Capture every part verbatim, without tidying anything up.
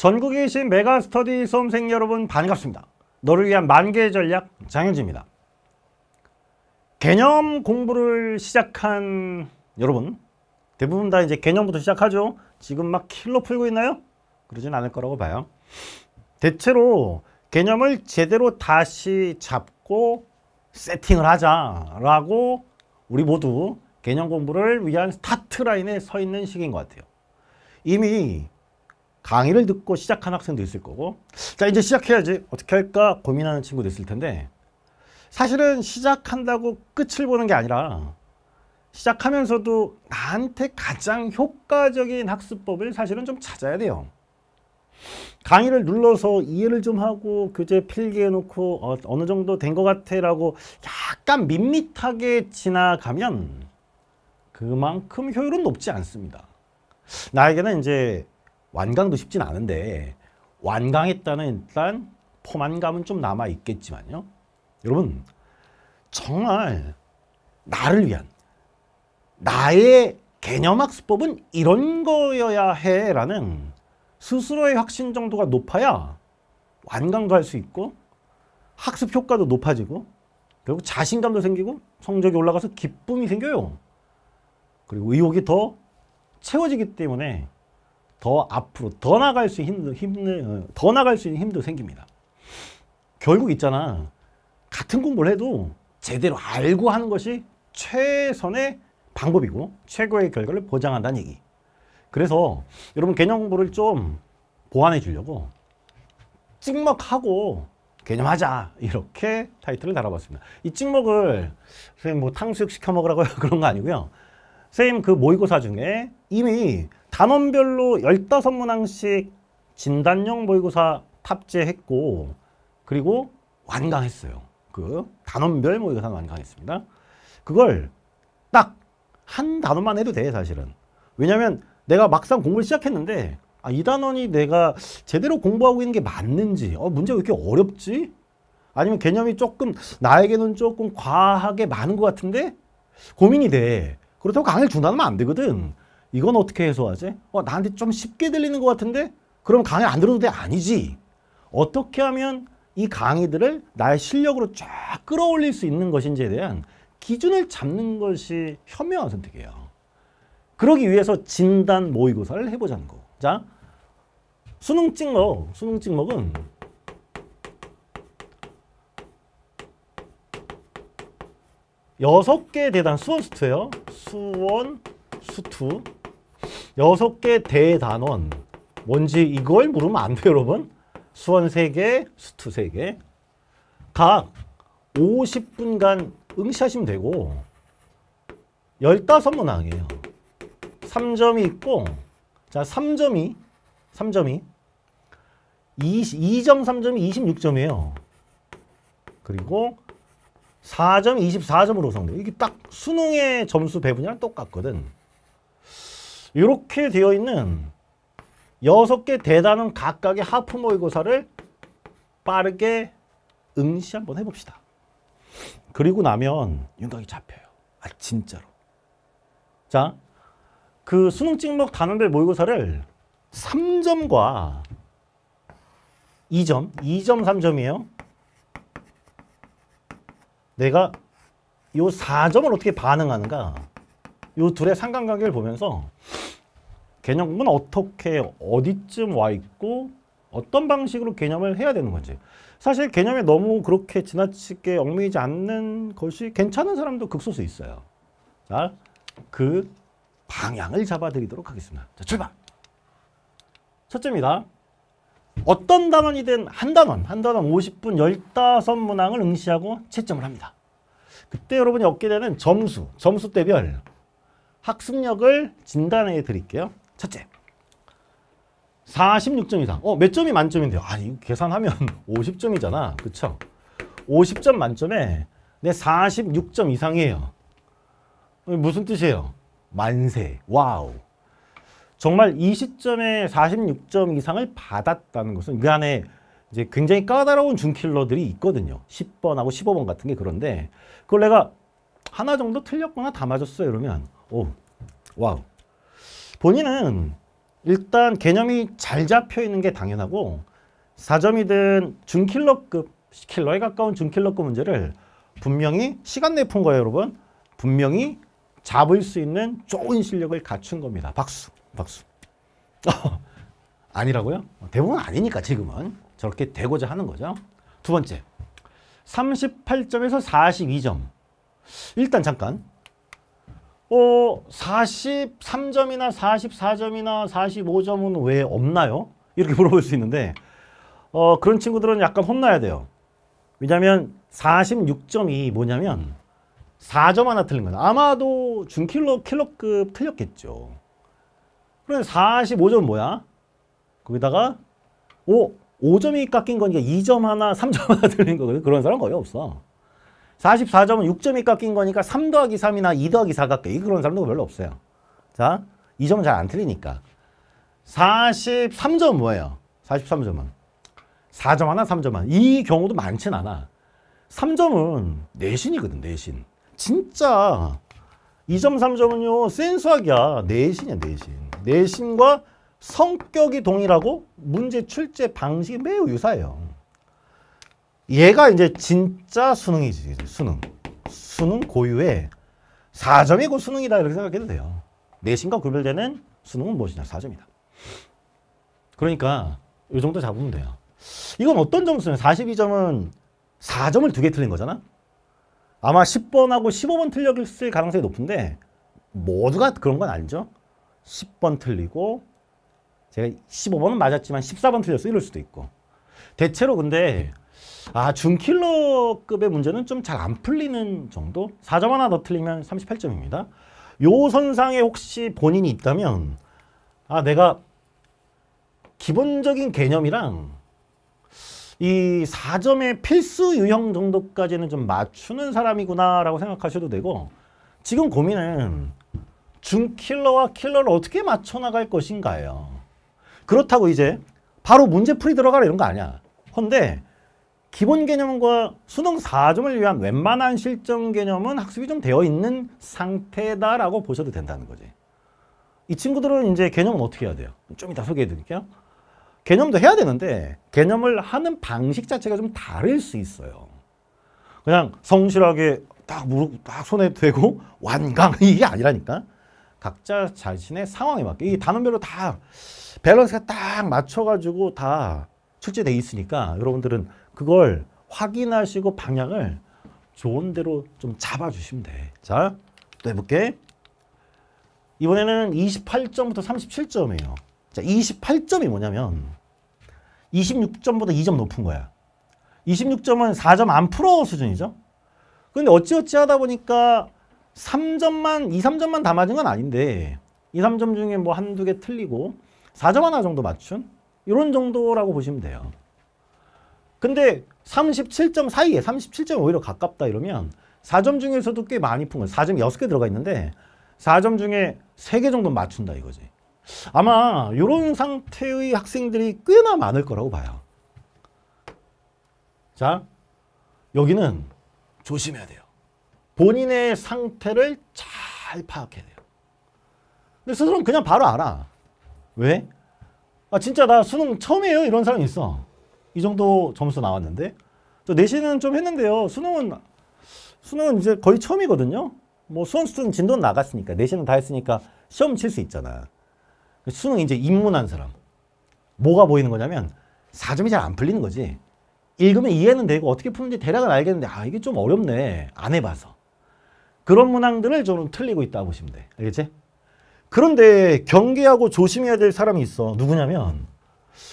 전국에 계신 메가스터디 수험생 여러분 반갑습니다. 너를 위한 만개의 전략 장현지입니다. 개념 공부를 시작한 여러분, 대부분 다 이제 개념부터 시작하죠. 지금 막 킬로 풀고 있나요? 그러진 않을 거라고 봐요. 대체로 개념을 제대로 다시 잡고 세팅을 하자라고 우리 모두 개념 공부를 위한 스타트 라인에 서 있는 시기인 것 같아요. 이미 강의를 듣고 시작한 학생도 있을 거고, 자 이제 시작해야지 어떻게 할까 고민하는 친구도 있을 텐데, 사실은 시작한다고 끝을 보는 게 아니라 시작하면서도 나한테 가장 효과적인 학습법을 사실은 좀 찾아야 돼요. 강의를 눌러서 이해를 좀 하고 교재 필기해놓고 어, 어느 정도 된 것 같아 라고 약간 밋밋하게 지나가면 그만큼 효율은 높지 않습니다. 나에게는 이제 완강도 쉽진 않은데, 완강했다는 일단 포만감은 좀 남아 있겠지만요, 여러분 정말 나를 위한 나의 개념학습법은 이런 거여야 해 라는 스스로의 확신 정도가 높아야 완강도 할 수 있고 학습 효과도 높아지고 결국 자신감도 생기고 성적이 올라가서 기쁨이 생겨요. 그리고 의욕이 더 채워지기 때문에 더 앞으로 더 나갈 수 있는 힘, 더 나갈 수 있는 힘도 생깁니다. 결국 있잖아, 같은 공부를 해도 제대로 알고 하는 것이 최선의 방법이고 최고의 결과를 보장한다는 얘기. 그래서 여러분 개념 공부를 좀 보완해 주려고 찍먹하고 개념하자 이렇게 타이틀을 달아봤습니다. 이 찍먹을 선생님 뭐 탕수육 시켜 먹으라고 그런 거 아니고요, 선생님 그 모의고사 중에 이미 단원별로 십오 문항씩 진단형 모의고사 탑재했고, 그리고 완강했어요. 그 단원별 모의고사는 완강했습니다. 그걸 딱 한 단원만 해도 돼 사실은. 왜냐면 내가 막상 공부를 시작했는데 아, 이 단원이 내가 제대로 공부하고 있는 게 맞는지, 어, 문제가 왜 이렇게 어렵지? 아니면 개념이 조금 나에게는 조금 과하게 많은 것 같은데 고민이 돼. 그렇다고 강의를 중단하면 안 되거든. 이건 어떻게 해소하지? 어, 나한테 좀 쉽게 들리는 것 같은데? 그럼 강의 안 들어도 돼? 아니지. 어떻게 하면 이 강의들을 나의 실력으로 쫙 끌어올릴 수 있는 것인지에 대한 기준을 잡는 것이 현명한 선택이에요. 그러기 위해서 진단 모의고사를 해보자는 거. 자, 수능 찍먹. 수능 찍먹은 여섯 개 대단 수원수투예요. 수원수투 여섯 개 대단원. 뭔지 이걸 물으면 안 돼요 여러분. 수원 세 개, 수투 세 개. 각 오십 분간 응시하시면 되고, 십오 문항이에요. 삼 점이 있고, 자 삼 점이 삼 점이 이 점 삼 점이 이십육 점이에요. 그리고 사 점 이십사 점으로 성립. 이게 딱 수능의 점수 배분이랑 똑같거든. 이렇게 되어 있는 여섯 개 대단원 각각의 하프 모의고사를 빠르게 응시 한번 해봅시다. 그리고 나면 윤곽이 잡혀요. 아 진짜로. 자, 그 수능 찍먹 단원별 모의고사를 삼 점과 이 점, 이 점 삼 점이에요. 내가 요 사 점을 어떻게 반응하는가, 요 둘의 상관관계를 보면서 개념 공부는 어떻게 어디쯤 와 있고 어떤 방식으로 개념을 해야 되는 건지, 사실 개념에 너무 그렇게 지나치게 얽매이지 않는 것이 괜찮은 사람도 극소수 있어요. 자, 그 방향을 잡아드리도록 하겠습니다. 자, 출발! 첫째입니다. 어떤 단원이든 한 단원, 한 단원 오십 분 십오 문항을 응시하고 채점을 합니다. 그때 여러분이 얻게 되는 점수, 점수대별 학습력을 진단해 드릴게요. 첫째, 사십육 점 이상. 어, 몇 점이 만점인데요? 아니, 계산하면 오십 점이잖아. 그쵸? 오십 점 만점에 내 사십육 점 이상이에요. 무슨 뜻이에요? 만세, 와우. 정말 이 시점에 사십육 점 이상을 받았다는 것은 그 안에 이제 굉장히 까다로운 중킬러들이 있거든요. 십 번하고 십오 번 같은 게. 그런데 그걸 내가 하나 정도 틀렸거나 다 맞았어요. 이러면 오, 와우. 본인은 일단 개념이 잘 잡혀 있는 게 당연하고 사 점이든 준킬러급, 킬러에 가까운 준킬러급 문제를 분명히 시간 내에 푼 거예요, 여러분. 분명히 잡을 수 있는 좋은 실력을 갖춘 겁니다. 박수, 박수. 아니라고요? 대부분 아니니까 지금은. 저렇게 되고자 하는 거죠. 두 번째, 삼십팔 점에서 사십이 점. 일단 잠깐. 어, 사십삼 점이나 사십사 점이나 사십오 점은 왜 없나요? 이렇게 물어볼 수 있는데 어, 그런 친구들은 약간 혼나야 돼요. 왜냐하면 사십육 점이 뭐냐면 사 점 하나 틀린 거예요. 아마도 준킬러, 킬러급 틀렸겠죠. 그런데 사십오 점은 뭐야? 거기다가 오, 오 점이 깎인 거니까 이 점 하나, 삼 점 하나 틀린 거거든요. 그런 사람 거의 없어. 사십사 점은 육 점이 깎인 거니까 삼 더하기 삼이나 이 더하기 사 깎여. 그런 사람도 별로 없어요. 자, 이 점은 잘 안 틀리니까. 사십삼 점은 뭐예요? 사십삼 점은 사 점 하나, 삼 점 하나. 이 경우도 많진 않아. 삼 점은 내신이거든, 내신. 진짜 이 점, 삼 점은요, 센수학이야. 내신이야, 내신. 내신과 성격이 동일하고 문제 출제 방식이 매우 유사해요. 얘가 이제 진짜 수능이지, 수능. 수능 고유의 사 점이고 수능이다 이렇게 생각해도 돼요. 내신과 구별되는 수능은 무엇이냐? 사 점이다. 그러니까 이 정도 잡으면 돼요. 이건 어떤 점수냐? 사십이 점은 사 점을 두 개 틀린 거잖아? 아마 십 번하고 십오 번 틀렸을 가능성이 높은데 모두가 그런 건 아니죠? 십 번 틀리고 제가 십오 번은 맞았지만 십사 번 틀렸어 이럴 수도 있고. 대체로 근데 아 준킬러급의 문제는 좀 잘 안 풀리는 정도? 사 점 하나 더 틀리면 삼십팔 점입니다. 요 선상에 혹시 본인이 있다면 아 내가 기본적인 개념이랑 이 사 점의 필수 유형 정도까지는 좀 맞추는 사람이구나 라고 생각하셔도 되고 지금 고민은 준킬러와 킬러를 어떻게 맞춰나갈 것인가요. 그렇다고 이제 바로 문제풀이 들어가라 이런 거 아니야. 헌데 기본 개념과 수능 사 점을 위한 웬만한 실전 개념은 학습이 좀 되어 있는 상태다라고 보셔도 된다는 거지. 이 친구들은 이제 개념은 어떻게 해야 돼요? 좀 이따 소개해 드릴게요. 개념도 해야 되는데 개념을 하는 방식 자체가 좀 다를 수 있어요. 그냥 성실하게 딱 무릎 딱 손에 대고 완강 이게 아니라니까. 각자 자신의 상황에 맞게 이 단원별로 다 밸런스가 딱 맞춰가지고 다 출제돼 있으니까 여러분들은 그걸 확인하시고 방향을 좋은 대로 좀 잡아주시면 돼. 자, 또 해볼게. 이번에는 이십팔 점부터 삼십칠 점이에요. 자, 이십팔 점이 뭐냐면 이십육 점보다 이 점 높은 거야. 이십육 점은 사 점 안 풀어 수준이죠. 근데 어찌어찌 하다 보니까 삼 점만, 이, 삼 점만 다 맞은 건 아닌데 이, 삼 점 중에 뭐 한두 개 틀리고 사 점 하나 정도 맞춘? 이런 정도라고 보시면 돼요. 근데 삼십칠 점 사이에 삼십칠 점이 오히려 가깝다 이러면 사 점 중에서도 꽤 많이 푼 거예요. 사 점이 여섯 개 들어가 있는데 사 점 중에 세 개 정도 맞춘다 이거지. 아마 이런 상태의 학생들이 꽤나 많을 거라고 봐요. 자, 여기는 조심해야 돼요. 본인의 상태를 잘 파악해야 돼요. 근데 스스로는 그냥 바로 알아. 왜? 아 진짜 나 수능 처음이에요 이런 사람이 있어. 이 정도 점수 나왔는데 저 내신은 좀 했는데요. 수능은 수능은 이제 거의 처음이거든요. 뭐 수험 수준 진도는 나갔으니까 내신은 다 했으니까 시험 칠 수 있잖아. 수능 이제 입문한 사람 뭐가 보이는 거냐면 사 점이 잘 안 풀리는 거지. 읽으면 이해는 되고 어떻게 푸는지 대략은 알겠는데 아 이게 좀 어렵네 안 해봐서. 그런 문항들을 저는 틀리고 있다고 보시면 돼. 알겠지? 그런데 경계하고 조심해야 될 사람이 있어. 누구냐면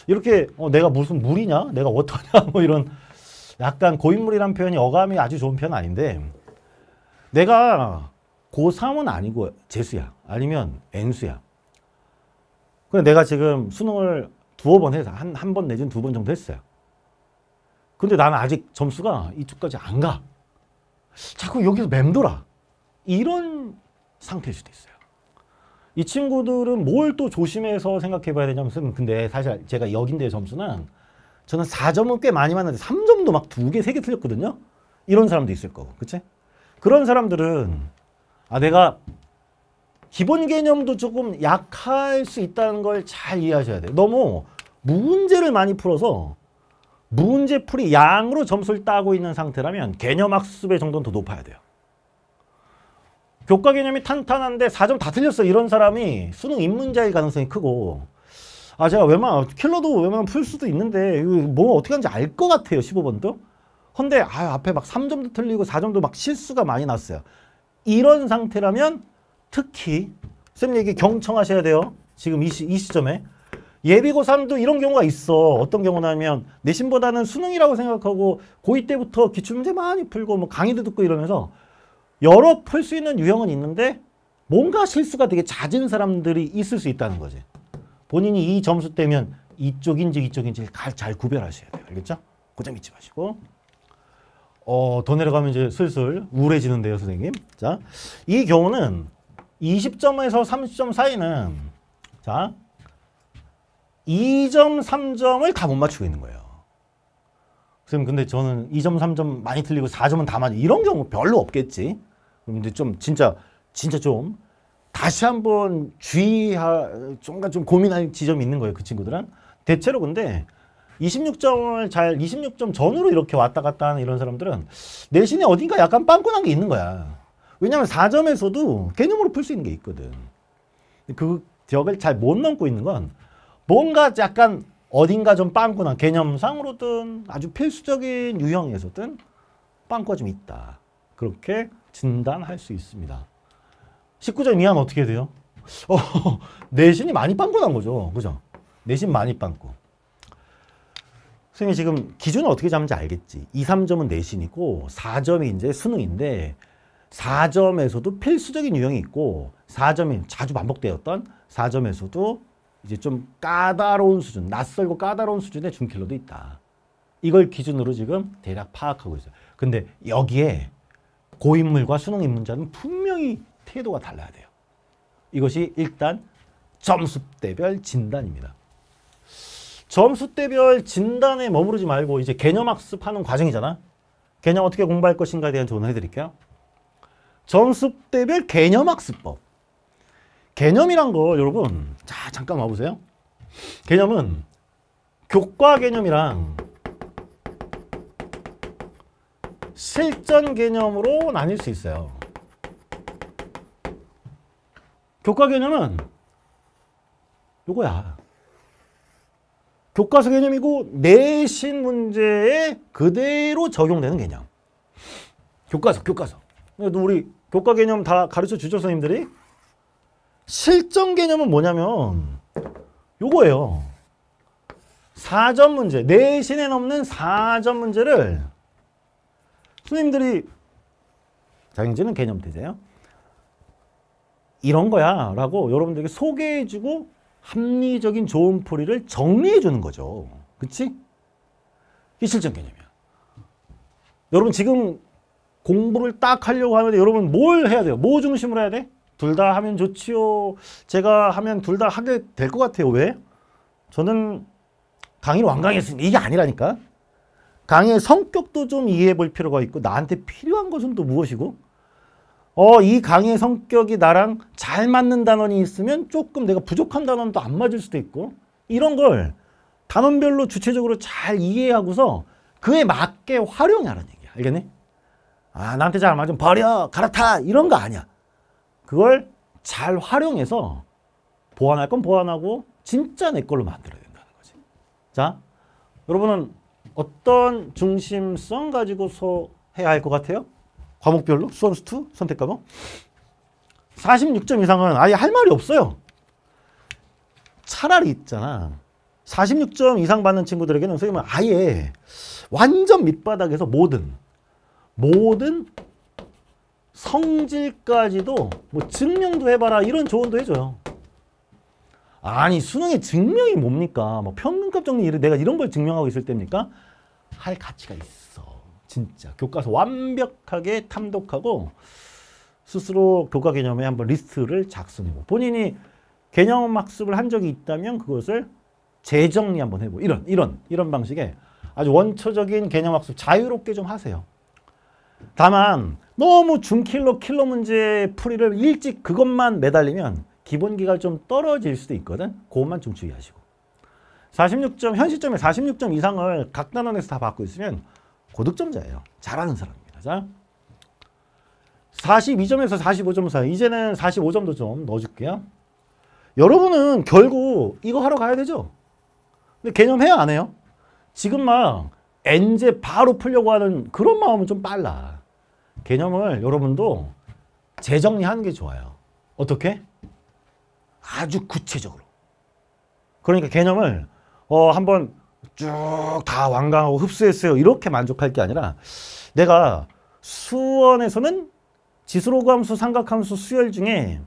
이렇게 어, 내가 무슨 물이냐? 내가 워터냐? 뭐 이런 약간 고인물이란 표현이 어감이 아주 좋은 표현 아닌데 내가 고삼은 아니고 재수야. 아니면 N수야. 근데 내가 지금 수능을 두어 번 해서 한, 한 번 내지는 두 번 정도 했어요. 근데 나는 아직 점수가 이쪽까지 안 가. 자꾸 여기서 맴돌아. 이런 상태일 수도 있어요. 이 친구들은 뭘 또 조심해서 생각해 봐야 되냐면 근데 사실 제가 여긴데 점수는 저는 사 점은 꽤 많이 맞는데 삼 점도 막 두 개, 세 개 틀렸거든요. 이런 사람도 있을 거고. 그치? 그런 사람들은 아 내가 기본 개념도 조금 약할 수 있다는 걸 잘 이해하셔야 돼요. 너무 문제를 많이 풀어서 문제풀이 양으로 점수를 따고 있는 상태라면 개념 학습의 정도는 더 높아야 돼요. 교과 개념이 탄탄한데 사 점 다 틀렸어, 이런 사람이 수능 입문자일 가능성이 크고, 아 제가 웬만하면 킬러도 웬만하면 풀 수도 있는데 이거 뭐 어떻게 하는지 알 것 같아요, 십오 번도. 근데 아 앞에 막 삼 점도 틀리고 사 점도 막 실수가 많이 났어요. 이런 상태라면 특히 쌤 얘기 경청하셔야 돼요. 지금 이, 시, 이 시점에 예비고삼도 이런 경우가 있어. 어떤 경우냐면 내신보다는 수능이라고 생각하고 고이 때부터 기출문제 많이 풀고 뭐 강의도 듣고 이러면서 여러 풀 수 있는 유형은 있는데 뭔가 실수가 되게 잦은 사람들이 있을 수 있다는 거지. 본인이 이 점수 때면 이쪽인지 이쪽인지 잘 구별하셔야 돼요. 알겠죠? 그 점 잊지 마시고. 어, 더 내려가면 이제 슬슬 우울해지는데요, 선생님. 자, 이 경우는 이십 점에서 삼십 점 사이는 자 이 점, 삼 점을 다 못 맞추고 있는 거예요. 선생님, 근데 저는 이 점, 삼 점 많이 틀리고 사 점은 다 맞, 이런 경우 별로 없겠지. 그럼 이제 좀 진짜 진짜 좀 다시 한번 주의하, 뭔가 좀 고민할 지점이 있는 거예요, 그 친구들은. 대체로 근데 이십육 점을 잘, 이십육 점 전후로 이렇게 왔다 갔다 하는 이런 사람들은 내신에 어딘가 약간 빵꾸난 게 있는 거야. 왜냐면 사 점에서도 개념으로 풀 수 있는 게 있거든. 그 지역을 잘 못 넘고 있는 건 뭔가 약간 어딘가 좀 빵꾸난, 개념상으로든 아주 필수적인 유형에서든 빵꾸가 좀 있다, 그렇게 진단할 수 있습니다. 십구 점 이하는 어떻게 돼요? 어, 내신이 많이 빵꾸난 거죠, 그죠? 내신 많이 빵꾸. 선생님이 지금 기준을 어떻게 잡는지 알겠지? 이, 삼 점은 내신이고 사 점이 이제 수능인데 사 점에서도 필수적인 유형이 있고 사 점이 자주 반복되었던 사 점에서도 이제 좀 까다로운 수준, 낯설고 까다로운 수준의 준킬러도 있다. 이걸 기준으로 지금 대략 파악하고 있어요. 근데 여기에 고인물과 수능 입문자는 분명히 태도가 달라야 돼요. 이것이 일단 점수대별 진단입니다. 점수대별 진단에 머무르지 말고 이제 개념 학습하는 과정이잖아. 개념 어떻게 공부할 것인가에 대한 조언을 해드릴게요. 점수대별 개념학습법. 개념이란 거 여러분, 자 잠깐 와보세요. 개념은 교과 개념이랑 실전 개념으로 나뉠 수 있어요. 교과 개념은 요거야. 교과서 개념이고 내신 문제에 그대로 적용되는 개념. 교과서, 교과서. 그래도 우리 교과 개념 다 가르쳐 주죠, 선생님들이? 실전 개념은 뭐냐면 요거예요. 사 점 문제, 내신에 넘는 사 점 문제를 선생님들이 장영진은 개념 되세요? 이런 거야 라고 여러분들에게 소개해주고 합리적인 조언풀이를 정리해주는 거죠. 그치? 이게 실전 개념이야. 여러분 지금 공부를 딱 하려고 하는데 여러분 뭘 해야 돼요? 뭐 중심으로 해야 돼? 둘 다 하면 좋지요, 제가 하면 둘 다 하게 될 것 같아요. 왜? 저는 강의를 완강했으니까. 이게 아니라니까. 강의의 성격도 좀 이해해 볼 필요가 있고 나한테 필요한 것은 또 무엇이고, 어, 이 강의의 성격이 나랑 잘 맞는 단원이 있으면 조금 내가 부족한 단원도 안 맞을 수도 있고, 이런 걸 단원별로 주체적으로 잘 이해하고서 그에 맞게 활용하라는 얘기야. 알겠니? 아, 나한테 잘 안 맞으면 버려, 갈아타, 이런 거 아니야. 그걸 잘 활용해서 보완할 건 보완하고 진짜 내 걸로 만들어야 된다는 거지. 자, 여러분은 어떤 중심성 가지고서 해야 할 것 같아요? 과목별로? 수원수2? 선택과목? 사십육 점 이상은 아예 할 말이 없어요. 차라리 있잖아, 사십육 점 이상 받는 친구들에게는 선생님은 아예 완전 밑바닥에서 모든 모든 성질까지도 뭐 증명도 해봐라 이런 조언도 해줘요. 아니 수능의 증명이 뭡니까? 뭐 평균값 정리 내가 이런 걸 증명하고 있을 때입니까? 할 가치가 있어. 진짜 교과서 완벽하게 탐독하고 스스로 교과 개념에 한번 리스트를 작성해보고 본인이 개념 학습을 한 적이 있다면 그것을 재정리 한번 해보고 이런 이런 이런 방식의 아주 원초적인 개념 학습 자유롭게 좀 하세요. 다만 너무 중킬러 킬러 문제 풀이를 일찍 그것만 매달리면 기본기가 좀 떨어질 수도 있거든. 그것만 좀 주의하시고. 사십육 점, 현 시점에 사십육 점 이상을 각 단원에서 다 받고 있으면 고득점자예요. 잘하는 사람입니다. 자, 사십이 점에서 사십오 점 사이. 이제는 사십오 점도 좀 넣어줄게요. 여러분은 결국 이거 하러 가야 되죠. 근데 개념 해야 안 해요? 지금 막 엔제 바로 풀려고 하는 그런 마음은 좀 빨라. 개념을 여러분도 재정리하는 게 좋아요. 어떻게? 아주 구체적으로. 그러니까 개념을 어, 한번 쭉 다 완강하고 흡수했어요. 이렇게 만족할 게 아니라 내가 수원에서는 지수로그함수, 삼각함수, 수열 중에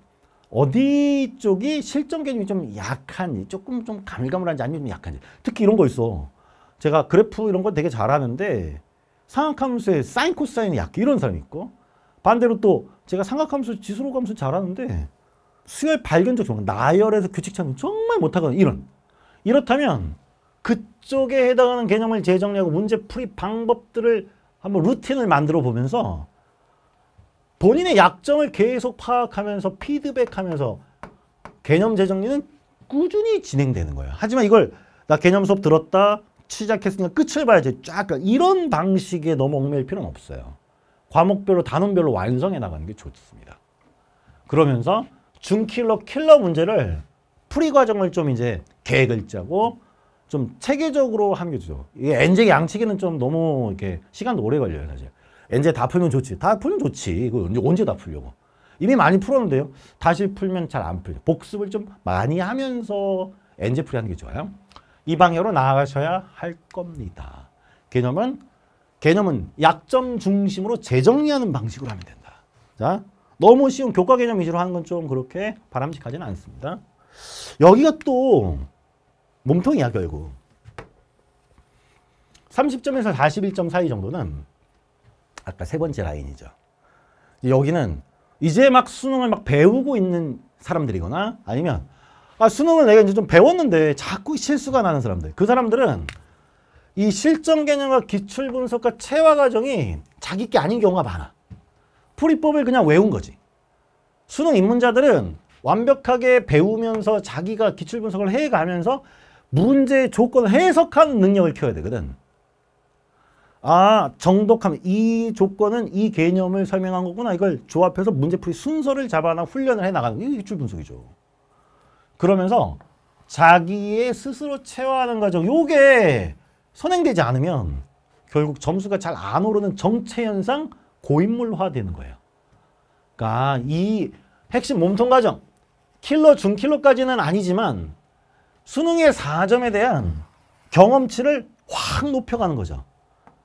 어디 쪽이 실전 개념이 좀 약한지, 조금 좀 가물가물한지 아니면 좀 약한지. 특히 이런 거 있어. 제가 그래프 이런 거 되게 잘하는데 삼각함수의 사인, 코사인이 약해. 이런 사람이 있고, 반대로 또 제가 삼각함수, 지수로그함수 잘하는데 수열 발견적 정말 나열에서 규칙 찾는 정말 못하거든. 이런. 이렇다면 그쪽에 해당하는 개념을 재정리하고 문제풀이 방법들을 한번 루틴을 만들어 보면서 본인의 약점을 계속 파악하면서 피드백하면서 개념 재정리는 꾸준히 진행되는 거예요. 하지만 이걸 나 개념 수업 들었다, 시작했으니까 끝을 봐야지, 쫙 이런 방식에 너무 얽매일 필요는 없어요. 과목별로 단원별로 완성해 나가는 게 좋습니다. 그러면서 중킬러 킬러 문제를 풀이 과정을 좀 이제 계획을 짜고 좀 체계적으로 하는 게 좋죠. 이게 엔제 양치기는 좀 너무 이렇게 시간도 오래 걸려요, 사실. 엔제 다 풀면 좋지. 다 풀면 좋지. 이거 언제, 언제 다 풀려고. 이미 많이 풀었는데요. 다시 풀면 잘 안 풀려. 복습을 좀 많이 하면서 엔제 풀이 하는 게 좋아요. 이 방향으로 나아가셔야 할 겁니다. 개념은, 개념은 약점 중심으로 재정리하는 방식으로 하면 된다. 자, 너무 쉬운 교과 개념 위주로 하는 건 좀 그렇게 바람직하지는 않습니다. 여기가 또 몸통이야, 결국. 삼십 점에서 사십일 점 사이 정도는 아까 세 번째 라인이죠. 여기는 이제 막 수능을 막 배우고 있는 사람들이거나 아니면 아, 수능을 내가 이제 좀 배웠는데 자꾸 실수가 나는 사람들. 그 사람들은 이 실전 개념과 기출 분석과 체화 과정이 자기 게 아닌 경우가 많아. 풀이법을 그냥 외운 거지. 수능 입문자들은 완벽하게 배우면서 자기가 기출 분석을 해가면서 문제의 조건을 해석하는 능력을 키워야 되거든. 아, 정독하면 이 조건은 이 개념을 설명한 거구나. 이걸 조합해서 문제풀이 순서를 잡아나 훈련을 해나가는 게 기출 분석이죠. 그러면서 자기의 스스로 체화하는 과정, 요게 선행되지 않으면 결국 점수가 잘 안 오르는 정체현상 고인물화 되는 거예요. 그러니까 이 핵심 몸통 과정, 킬러, 중킬러까지는 아니지만 수능의 사 점에 대한 경험치를 확 높여가는 거죠.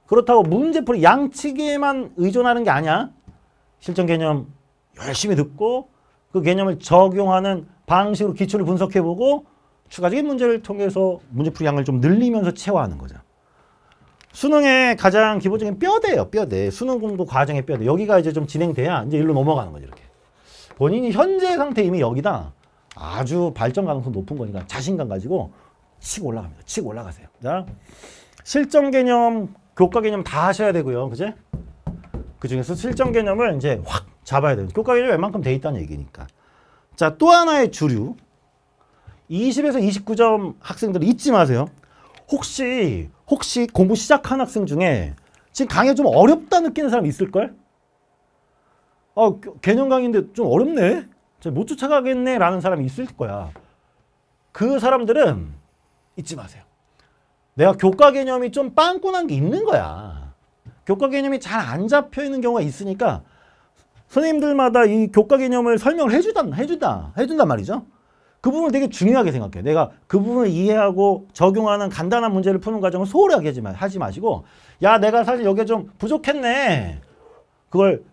그렇다고 문제풀이 양치기에만 의존하는 게 아니야. 실전 개념 열심히 듣고 그 개념을 적용하는 방식으로 기출을 분석해보고 추가적인 문제를 통해서 문제풀이 양을 좀 늘리면서 체화하는 거죠. 수능의 가장 기본적인 뼈대예요. 뼈대. 수능 공부 과정의 뼈대. 여기가 이제 좀 진행돼야 이제 일로 넘어가는 거죠. 이렇게. 본인이 현재 상태 이미 여기다 아주 발전 가능성 높은 거니까 자신감 가지고 치고 올라갑니다. 치고 올라가세요. 자, 실전 개념 교과 개념 다 하셔야 되고요. 그제? 그 중에서 실전 개념을 이제 확 잡아야 돼요. 교과 개념이 웬만큼 돼 있다는 얘기니까. 자, 또 하나의 주류. 이십에서 이십구 점 학생들 잊지 마세요. 혹시, 혹시 공부 시작한 학생 중에 지금 강의 좀 어렵다 느끼는 사람 있을걸? 아, 개념 강의인데 좀 어렵네? 못 쫓아가겠네? 라는 사람이 있을 거야. 그 사람들은 잊지 마세요. 내가 교과 개념이 좀 빵꾸난 게 있는 거야. 교과 개념이 잘 안 잡혀 있는 경우가 있으니까 선생님들마다 이 교과 개념을 설명을 해주단, 해준다, 해준단 말이죠. 그 부분을 되게 중요하게 생각해요. 내가 그 부분을 이해하고 적용하는 간단한 문제를 푸는 과정을 소홀하게 하지 마시고, 야, 내가 사실 여기에 좀 부족했네. 그걸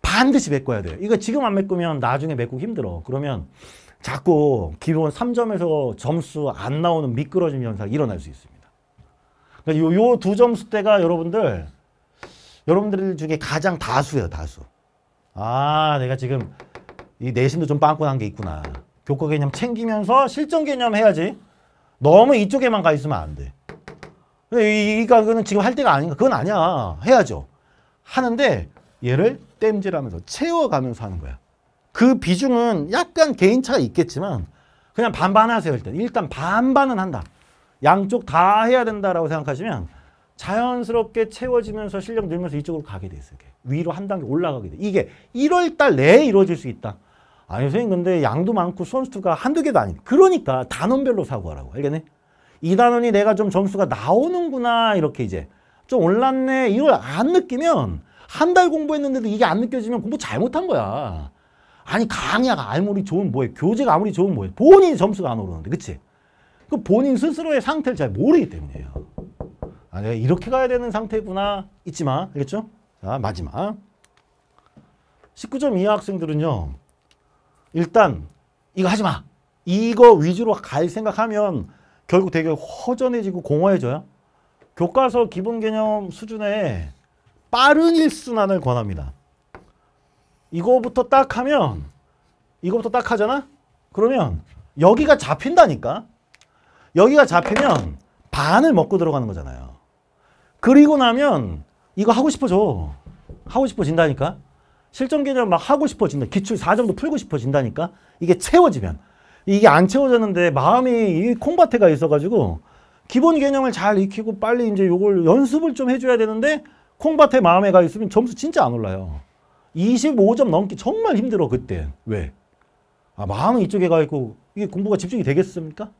반드시 메꿔야 돼요. 이거 지금 안 메꾸면 나중에 메꾸기 힘들어. 그러면 자꾸 기본 삼 점에서 점수 안 나오는 미끄러짐 현상이 일어날 수 있습니다. 그러니까 요, 요 두 점수대가 여러분들, 여러분들 중에 가장 다수예요, 다수. 아, 내가 지금 이 내신도 좀 빵꾸난 게 있구나. 교과 개념 챙기면서 실전 개념 해야지. 너무 이쪽에만 가 있으면 안 돼. 근데 이, 이, 이거는 지금 할 때가 아닌가? 그건 아니야. 해야죠. 하는데 얘를 땜질하면서 채워가면서 하는 거야. 그 비중은 약간 개인차가 있겠지만 그냥 반반하세요. 일단 일단 반반은 한다. 양쪽 다 해야 된다라고 생각하시면 자연스럽게 채워지면서 실력 늘면서 이쪽으로 가게 돼 있어요. 위로 한 단계 올라가게 돼. 이게 일월달 내에 이루어질 수 있다. 아니 선생님 근데 양도 많고 선수가 한두 개도 아닌데. 그러니까 단원별로 사고하라고. 알겠네? 이 단원이 내가 좀 점수가 나오는구나 이렇게 이제 좀 올랐네 이걸 안 느끼면 한 달 공부했는데도 이게 안 느껴지면 공부 잘못한 거야. 아니 강의가 아무리 좋은 뭐해 교재가 아무리 좋은 뭐해 본인 점수가 안 오르는데 그치? 그 본인 스스로의 상태를 잘 모르기 때문이에요. 아 내가 이렇게 가야 되는 상태구나 잊지 마. 알겠죠? 자 마지막 십구 점 이하 학생들은요 일단 이거 하지 마 이거 위주로 갈 생각하면 결국 되게 허전해지고 공허해져요. 교과서 기본 개념 수준의 빠른 일순환을 권합니다. 이거부터 딱 하면 이거부터 딱 하잖아? 그러면 여기가 잡힌다니까? 여기가 잡히면 반을 먹고 들어가는 거잖아요. 그리고 나면 이거 하고 싶어져. 하고 싶어진다니까? 실전 개념 막 하고 싶어진다. 기출 사 점도 풀고 싶어진다니까? 이게 채워지면. 이게 안 채워졌는데 마음이 이 콩밭에가 있어가지고 기본 개념을 잘 익히고 빨리 이제 요걸 연습을 좀 해줘야 되는데 콩밭에 마음에 가 있으면 점수 진짜 안 올라요. 이십오 점 넘기 정말 힘들어 그때. 왜? 아 마음은 이쪽에 가 있고 이게 공부가 집중이 되겠습니까?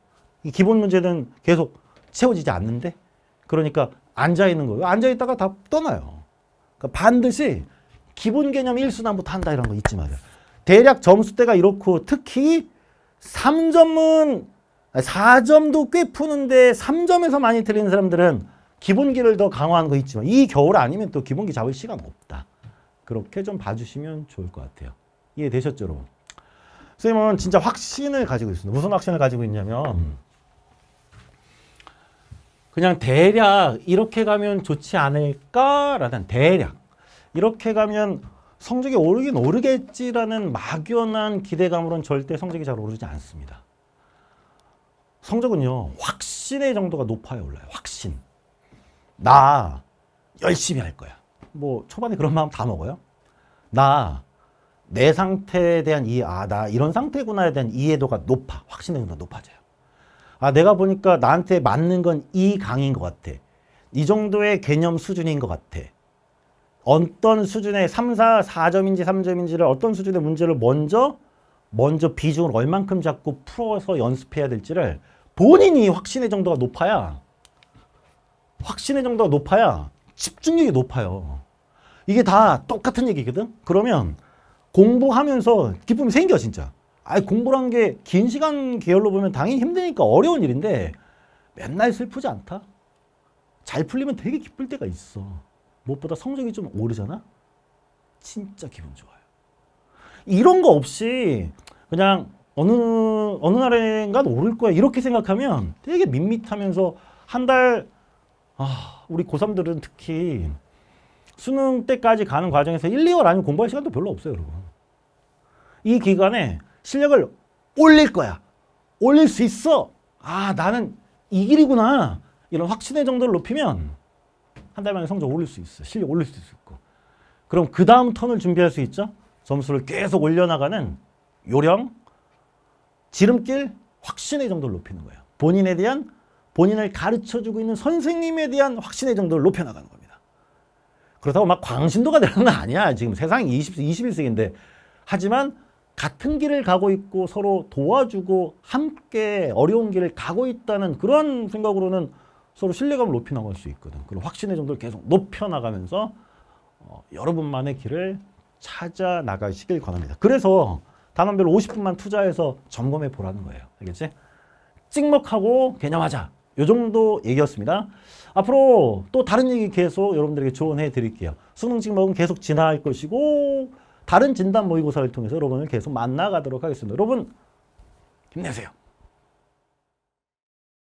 이 기본 문제는 계속 채워지지 않는데 그러니까 앉아있는 거예요. 앉아있다가 다 떠나요. 그러니까 반드시 기본 개념 일순환부터 한다 이런 거 잊지 마세요. 대략 점수대가 이렇고 특히 삼 점은 사 점도 꽤 푸는데 삼 점에서 많이 틀리는 사람들은 기본기를 더 강화하는 거 있지만 이 겨울 아니면 또 기본기 잡을 시간 없다. 그렇게 좀 봐주시면 좋을 것 같아요. 이해되셨죠, 여러분? 선생님은 진짜 확신을 가지고 있습니다. 무슨 확신을 가지고 있냐면 그냥 대략 이렇게 가면 좋지 않을까라는 대략 이렇게 가면 성적이 오르긴 오르겠지라는 막연한 기대감으로는 절대 성적이 잘 오르지 않습니다. 성적은요. 확신의 정도가 높아야 올라요. 확신. 나 열심히 할 거야. 뭐 초반에 그런 마음 다 먹어요. 나 내 상태에 대한 이해, 아, 나 이런 상태구나에 대한 이해도가 높아. 확신의 정도가 높아져요. 아, 내가 보니까 나한테 맞는 건 이 강의인 것 같아. 이 정도의 개념 수준인 것 같아. 어떤 수준의 삼, 사, 사 점인지 삼 점인지를 어떤 수준의 문제를 먼저 먼저 비중을 얼만큼 잡고 풀어서 연습해야 될지를 본인이 확신의 정도가 높아야 확신의 정도가 높아야 집중력이 높아요. 이게 다 똑같은 얘기거든? 그러면 공부하면서 기쁨이 생겨 진짜. 아이 공부란 게 긴 시간 계열로 보면 당연히 힘드니까 어려운 일인데 맨날 슬프지 않다? 잘 풀리면 되게 기쁠 때가 있어. 무엇보다 성적이 좀 오르잖아? 진짜 기분 좋아요. 이런 거 없이 그냥 어느 어느 날엔가 오를 거야 이렇게 생각하면 되게 밋밋하면서 한 달 아, 우리 고삼들은 특히 수능 때까지 가는 과정에서 일, 이월 아니면 공부할 시간도 별로 없어요, 여러분. 이 기간에 실력을 올릴 거야. 올릴 수 있어. 아, 나는 이 길이구나. 이런 확신의 정도를 높이면 한 달 만에 성적 올릴 수 있어. 실력 올릴 수 있고. 그럼 그 다음 턴을 준비할 수 있죠? 점수를 계속 올려나가는 요령, 지름길, 확신의 정도를 높이는 거예요. 본인에 대한, 본인을 가르쳐주고 있는 선생님에 대한 확신의 정도를 높여나가는 겁니다. 그렇다고 막 광신도가 되는 건 아니야. 지금 세상이 이십, 이십일 세기인데. 하지만 같은 길을 가고 있고 서로 도와주고 함께 어려운 길을 가고 있다는 그런 생각으로는 서로 신뢰감을 높이 나갈 수 있거든. 그리고 확신의 정도를 계속 높여나가면서 어, 여러분만의 길을 찾아 나가시길 권합니다. 그래서 단원별로 오십 분만 투자해서 점검해 보라는 거예요. 알겠지? 찍먹하고 개념하자. 요 정도 얘기였습니다. 앞으로 또 다른 얘기 계속 여러분들에게 조언해 드릴게요. 수능 찍먹은 계속 진화할 것이고 다른 진단 모의고사를 통해서 여러분을 계속 만나가도록 하겠습니다. 여러분 힘내세요.